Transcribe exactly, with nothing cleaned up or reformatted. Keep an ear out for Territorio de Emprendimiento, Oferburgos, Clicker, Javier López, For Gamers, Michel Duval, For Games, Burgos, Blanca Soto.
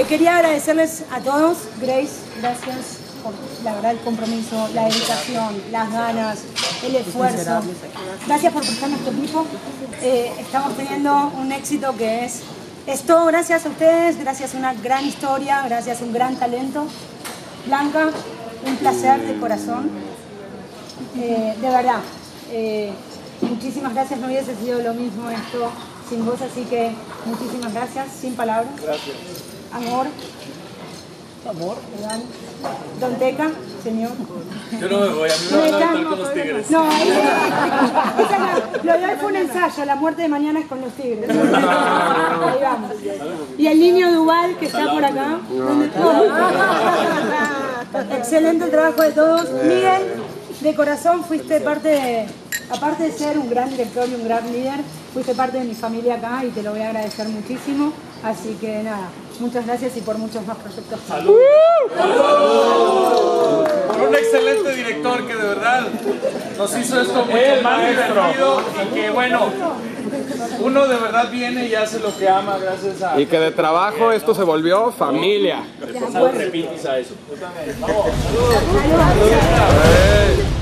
eh, quería agradecerles a todos. Grace, gracias por la verdad el compromiso, la dedicación, las ganas, el esfuerzo. Gracias por prestar nuestro equipo. Eh, estamos teniendo un éxito que es... Es todo gracias a ustedes, gracias a una gran historia, gracias a un gran talento. Blanca, un placer de corazón. Eh, de verdad, eh, muchísimas gracias. No hubiese sido lo mismo esto sin vos, así que muchísimas gracias, sin palabras. Gracias. Amor. Amor. Don Teca, señor. Yo no me voy, a mí me van a estar con los tigres. No, ahí no. Lo de hoy fue un ensayo, la muerte de mañana es con los tigres. Ahí vamos. Y el niño Duval, que está por acá. ¿Dónde está? Excelente el trabajo de todos. Miguel, de corazón fuiste parte de... Aparte de ser un gran director y un gran líder, fuiste parte de mi familia acá y te lo voy a agradecer muchísimo. Así que nada, muchas gracias y por muchos más proyectos. ¡Salud! ¡Salud! Por un excelente director que de verdad nos hizo esto mucho más divertido y que bueno, uno de verdad viene y hace lo que ama gracias a... Y que de trabajo esto se volvió familia. Repites a eso. Vamos. ¡Salud!